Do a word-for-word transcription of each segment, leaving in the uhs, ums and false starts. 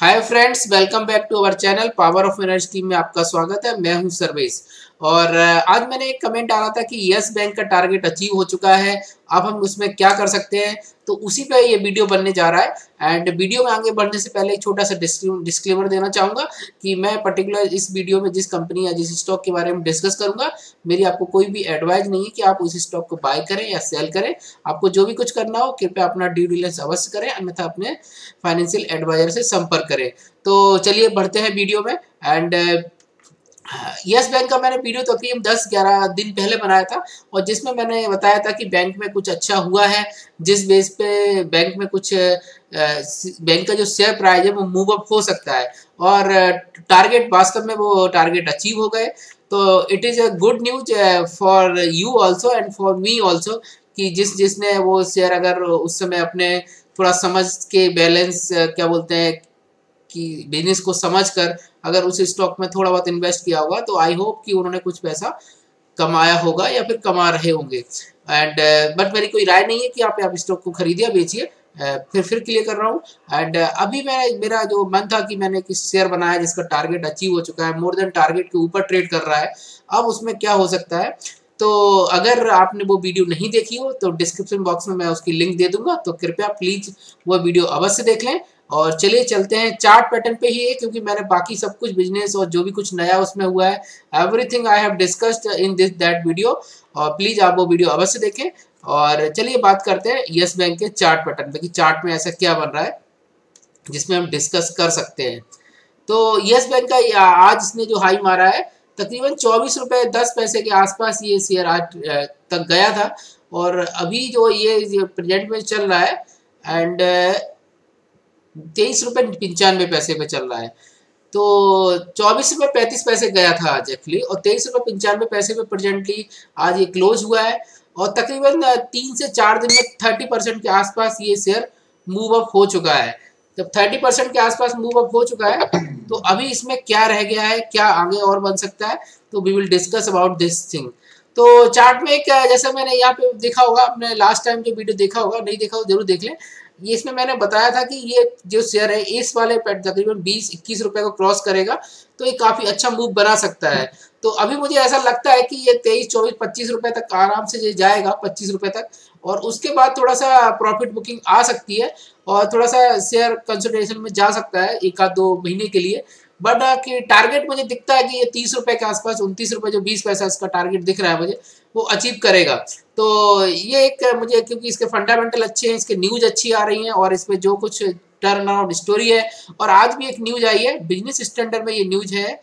Hi friends, welcome back to our channel power of inner steam में आपका स्वागत है। मैं हूं सर्वेश और आज मैंने एक कमेंट आ रहा था कि यस बैंक का टारगेट अचीव हो चुका है, अब हम उसमें क्या कर सकते हैं, तो उसी पे ये वीडियो बनने जा रहा है। एंड वीडियो में आगे बढ़ने से पहले एक छोटा सा डिस्क्लेमर देना चाहूँगा कि मैं पर्टिकुलर इस वीडियो में जिस कंपनी या जिस स्टॉक के बारे में डिस्कस करूँगा, मेरी आपको कोई भी एडवाइस नहीं है कि आप उस स्टॉक को बाय करें या सेल करें। आपको जो भी कुछ करना हो कृपया अपना ड्यू डिलिजेंस अवश्य करें, अन्यथा अपने फाइनेंशियल एडवाइजर से संपर्क करें। तो चलिए बढ़ते हैं वीडियो में। एंड यस बैंक का मैंने वीडियो तकरीबन तो दस ग्यारह दिन पहले बनाया था और जिसमें मैंने बताया था कि बैंक में कुछ अच्छा हुआ है, जिस बेस पे बैंक में कुछ बैंक का जो शेयर प्राइस है वो मूव अप हो सकता है और टारगेट वास्तव में वो टारगेट अचीव हो गए। तो it is a good news for you also and for me also कि जिस जिसने वो शेयर अगर उस समय अपने थोड़ा समझ के बैलेंस क्या बोलते हैं कि बिजनेस को समझकर अगर उस स्टॉक में थोड़ा बहुत इन्वेस्ट किया होगा तो आई होप कि उन्होंने कुछ पैसा कमाया होगा या फिर कमा रहे होंगे। एंड बट मेरी कोई राय नहीं है कि आप आप स्टॉक को खरीदिए बेचिए, फिर फिर क्लियर कर रहा हूँ। एंड अभी मैं मेरा जो मन था कि मैंने किस शेयर बनाया जिसका टारगेट अचीव हो चुका है, मोर देन टारगेट के ऊपर ट्रेड कर रहा है, अब उसमें क्या हो सकता है। तो अगर आपने वो वीडियो नहीं देखी हो तो डिस्क्रिप्शन बॉक्स में मैं उसकी लिंक दे दूंगा, तो कृपया प्लीज़ वो वीडियो अवश्य देख लें। और चलिए चलते हैं, चार्ट पैटर्न पे ही है क्योंकि मैंने बाकी सब कुछ बिजनेस और जो भी कुछ नया उसमें हुआ है everything I have discussed in this that video, और प्लीज़ आप वो वीडियो अवश्य देखें। और चलिए बात करते हैं यस बैंक के चार्ट पैटर्न पे कि चार्ट में ऐसा क्या बन रहा है जिसमें हम डिस्कस कर सकते हैं। तो यस बैंक का आज इसने जो हाई मारा है तकरीबन चौबीस रुपये दस पैसे के आसपास ये शेयर आज तक गया था और अभी जो ये प्रेजेंट में चल रहा है एंड तेईस रुपये पंचानवे पैसे पे चल रहा है। तो चौबीस रुपये पैंतीस पैसे गया था आज एक्चुअली और तेईस रुपये पंचानवे पैसे पे प्रेजेंटली आज ये क्लोज हुआ है और तकरीबन तीन से चार दिन में थर्टी परसेंट के आसपास ये शेयर मूव अप हो चुका है। जब थर्टी परसेंट के आसपास मूव अप हो चुका है तो अभी इसमें क्या रह गया है, क्या आगे और बन सकता है, तो we will discuss about this thing. तो चार्ट में एक जैसा मैंने यहाँ पे देखा होगा, आपने लास्ट टाइम जो वीडियो देखा होगा, नहीं देखा हो जरूर देख लें, ये इसमें मैंने बताया था कि ये जो शेयर है इस वाले पैट तकरीबन बीस इक्कीस रुपए को क्रॉस करेगा तो ये काफ़ी अच्छा मूव बना सकता है। तो अभी मुझे ऐसा लगता है कि ये तेईस चौबीस पच्चीस रुपए तक आराम से ये जाएगा, पच्चीस रुपए तक, और उसके बाद थोड़ा सा प्रॉफिट बुकिंग आ सकती है और थोड़ा सा शेयर कंसोलिडेशन में जा सकता है एक आध दो महीने के लिए। बट कि टारगेट मुझे दिखता है कि ये तीस रुपये के आसपास, उनतीस रुपये जो बीस पैसा इसका टारगेट दिख रहा है मुझे, वो अचीव करेगा। तो ये एक मुझे, क्योंकि इसके फंडामेंटल अच्छे हैं, इसके न्यूज़ अच्छी आ रही हैं और इसमें जो कुछ टर्न अराउंड स्टोरी है, और आज भी एक न्यूज़ आई है बिजनेस स्टैंडर्ड में, ये न्यूज़ है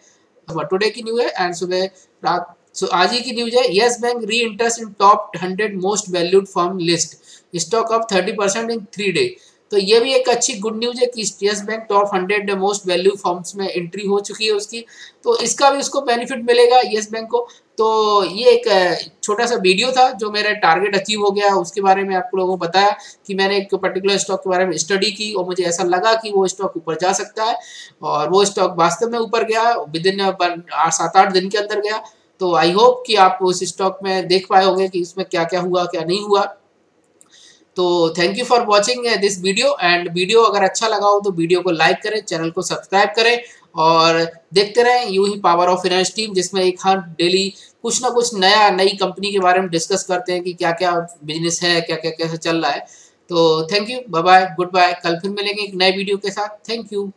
टुडे की न्यूज़ है एंड सुबह रात सो आज ही की न्यूज़ है। Yes Bank re interest in top hundred most valued firm list, stock of thirty percent in three day. तो ये भी एक अच्छी गुड न्यूज़ है कि Yes Bank top hundred most value firms में एंट्री हो चुकी है उसकी, तो इसका भी उसको बेनिफिट मिलेगा येस बैंक को। तो ये एक छोटा सा वीडियो था जो मेरा टारगेट अचीव हो गया, उसके बारे में आप लोगों को बताया कि मैंने एक पर्टिकुलर स्टॉक के बारे में स्टडी की और मुझे ऐसा लगा कि वो स्टॉक ऊपर जा सकता है और वो स्टॉक वास्तव में ऊपर गया, विद इन सात आठ दिन के अंदर गया। तो आई होप कि आप उस स्टॉक में देख पाए होंगे कि इसमें क्या क्या हुआ क्या नहीं हुआ। तो thank you for watching this video, and video अगर अच्छा लगा हो तो वीडियो को लाइक करें, चैनल को सब्सक्राइब करें और देखते रहें यूं ही पावर ऑफ फिनेंस टीम, जिसमें एक हर डेली कुछ ना कुछ नया नई कंपनी के बारे में डिस्कस करते हैं कि क्या क्या बिजनेस है, क्या क्या कैसे चल रहा है। तो thank you, bye bye, good bye, कल फिर मिलेंगे एक नए वीडियो के साथ। Thank you.